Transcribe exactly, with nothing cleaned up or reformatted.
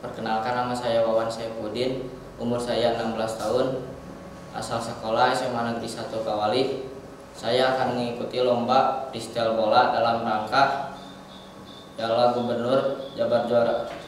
Perkenalkan, nama saya Wawan Syekhudin, umur saya enam belas tahun, asal sekolah S M A Negeri satu Kawali. Saya akan mengikuti lomba freestyle bola dalam rangka Piala Gubernur Pelajar Juara.